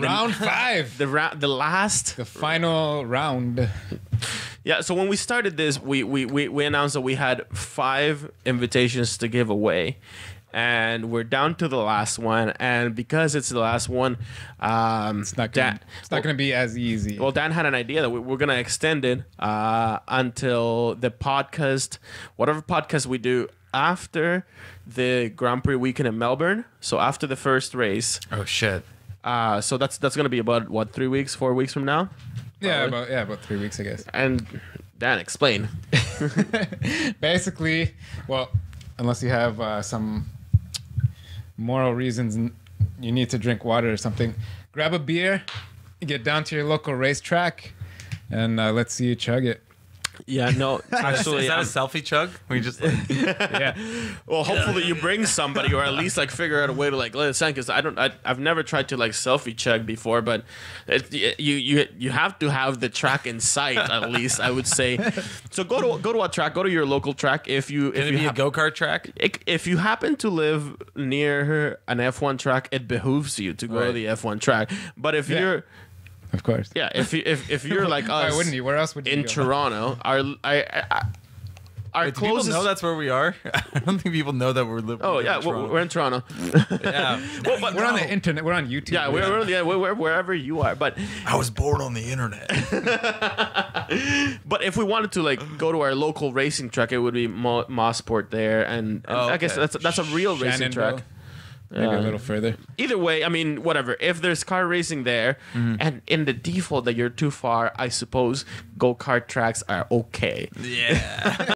Round 5. The final round. Yeah, so when we started this, we announced that we had 5 invitations to give away. And we're down to the last one. And because it's the last one, it's not going to be as easy. Well, Dan had an idea that we're going to extend it until the podcast, whatever podcast we do after the Grand Prix weekend in Melbourne. So after the first race. Oh, shit. So that's going to be about, what, 3 weeks, 4 weeks from now? Yeah, about 3 weeks, I guess. And Dan, explain. Basically, well, unless you have some moral reasons and you need to drink water or something, grab a beer, get down to your local racetrack, and let's see you chug it. Yeah, no, actually, is that a selfie chug? We just like, yeah. Well, hopefully you bring somebody, or at least like figure out a way to like let it sound, because I've never tried to like selfie chug before, but you have to have the track in sight at least, I would say. So go to a track, go to your local track if you be a go-kart track. If you happen to live near an F1 track, it behooves you to go to the F1 track. But if you're of course. Yeah, if you're like us, why wouldn't you? Where else would you go? Toronto, our closest. People know that's where we are. I don't think people know that we're living. Oh yeah, we're in Toronto. Yeah, well, but we're on the internet. We're on YouTube. Yeah, we're wherever you are. But I was born on the internet. But if we wanted to like go to our local racing track, it would be Mosport there, and I guess that's a real racing track. Maybe a little further. Either way, I mean, whatever. If there's car racing there, and in the default that you're too far, I suppose go-kart tracks are okay. Yeah.